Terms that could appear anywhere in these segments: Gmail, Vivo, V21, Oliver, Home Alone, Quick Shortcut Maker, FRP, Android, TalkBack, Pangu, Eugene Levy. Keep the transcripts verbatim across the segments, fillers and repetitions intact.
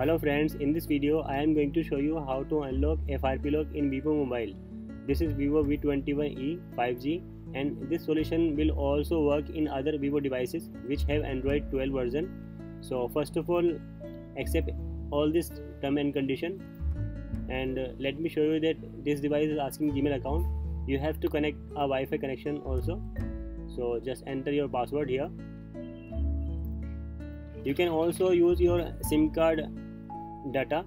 Hello friends, in this video I am going to show you how to unlock F R P lock in Vivo mobile. This is Vivo V twenty-one E five G and this solution will also work in other Vivo devices which have Android twelve version. So first of all, accept all this term and condition, and uh, let me show you that this device is asking Gmail account. You have to connect a Wi-Fi connection also. So just enter your password here. You can also use your SIM card data,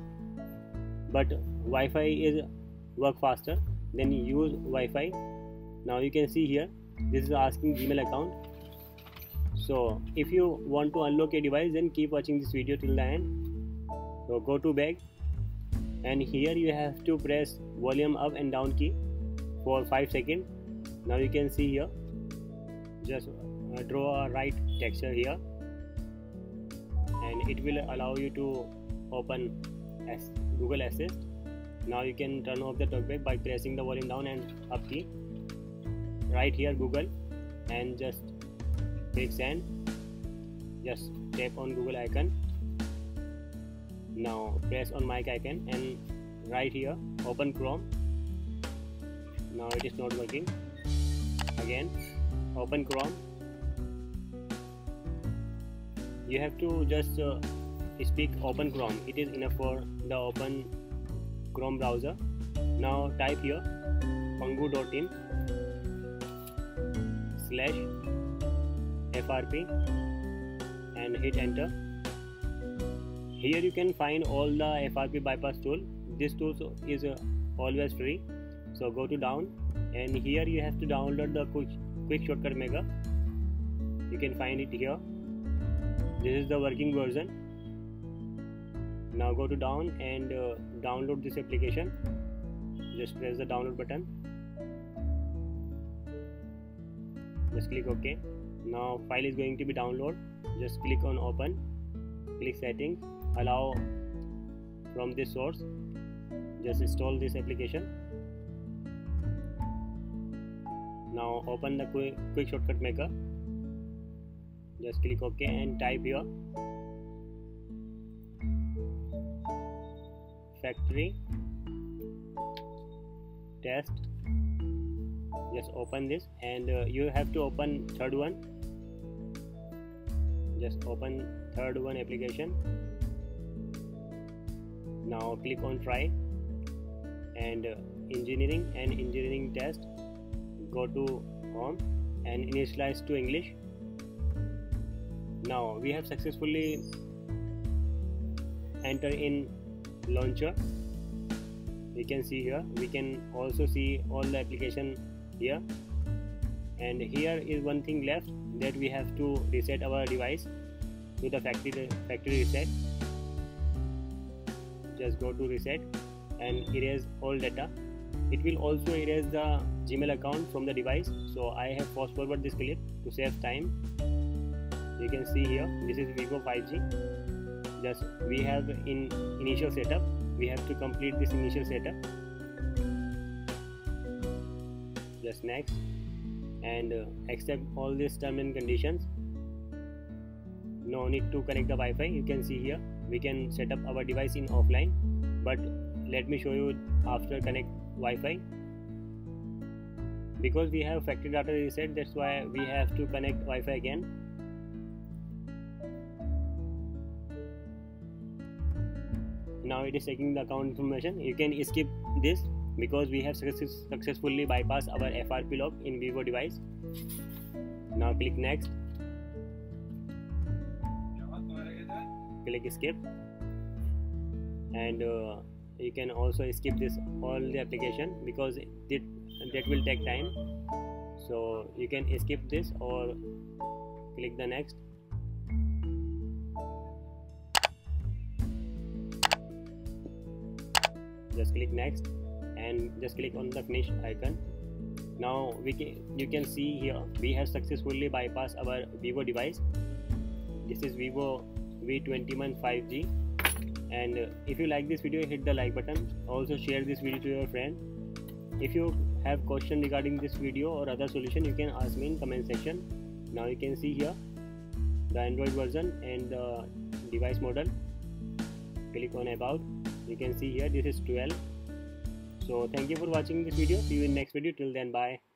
but Wi-Fi is work faster. Then you use Wi-Fi. Now you can see here this is asking Gmail account. So if you want to unlock a device, then keep watching this video till the end. So go to back, and here you have to press volume up and down key for five seconds. Now you can see here, just draw a right texture here, and it will allow you to open as Google Assist. Now you can turn off the talkback by pressing the volume down and up key right here, Google, and just click send. Just tap on Google icon. Now press on mic icon and right here open Chrome. Now it is not working. Again open Chrome. You have to just uh, speak open Chrome. It is enough for the open Chrome browser. Now type here pangu dot in slash F R P and hit enter. Here you can find all the F R P bypass tool. This tool is uh, always free. So go to down, and here you have to download the quick, quick shortcut mega. You can find it here. This is the working version. Now go to down and uh, download this application. Just press the download button. Just click OK. Now file is going to be download. Just click on open. Click settings. Allow from this source. Just install this application. Now open the quick, quick shortcut maker. Just click OK and type here factory test. Just open this, and uh, you have to open third one. Just open third one application. Now click on try and uh, engineering and engineering test. Go to home and initialize to English. Now we have successfully entered in launcher. You can see here, we can also see all the application here, and here is one thing left that we have to reset our device to the factory factory reset. Just go to reset and erase all data. It will also erase the Gmail account from the device, so I have fast forward this clip to save time. You can see here, this is Vivo five G. Just we have in initial setup, we have to complete this initial setup. Just next, and uh, accept all these terms and conditions. No need to connect the Wi-Fi. You can see here, we can set up our device in offline, but let me show you after connect Wi-Fi. Because we have factory data reset, that's why we have to connect Wi-Fi again. Now it is taking the account information. You can skip this because we have success successfully bypassed our F R P lock in Vivo device. Now click next. Click skip, and uh, you can also skip this all the application because it, that will take time. So you can skip this or click the next. Just click next and just click on the finish icon. Now we can, you can see here we have successfully bypassed our Vivo device. This is Vivo V twenty-one five G, and if you like this video, hit the like button. Also share this video to your friend. If you have question regarding this video or other solution, you can ask me in comment section. Now you can see here the Android version and the device model. click on about. You can see here this is twelve. So thank you for watching this video. See you in next video. Till then, bye.